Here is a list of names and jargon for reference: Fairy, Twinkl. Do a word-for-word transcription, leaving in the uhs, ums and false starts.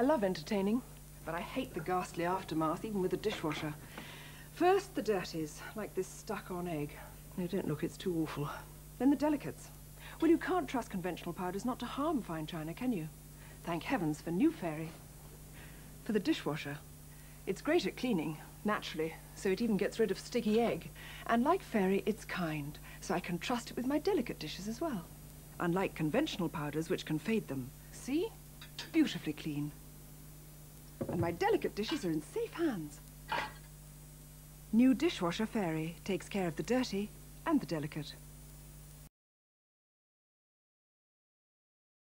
I love entertaining, but I hate the ghastly aftermath, even with a dishwasher. First the dirties, like this stuck-on egg. No, don't look, it's too awful. Then the delicates. Well, you can't trust conventional powders not to harm fine china, can you? Thank heavens for new Fairy. For the dishwasher, it's great at cleaning, naturally, so it even gets rid of sticky egg. And like Fairy, it's kind, so I can trust it with my delicate dishes as well. Unlike conventional powders, which can fade them. See? Beautifully clean. And my delicate dishes are in safe hands. New dishwasher Fairy takes care of the dirty and the delicate.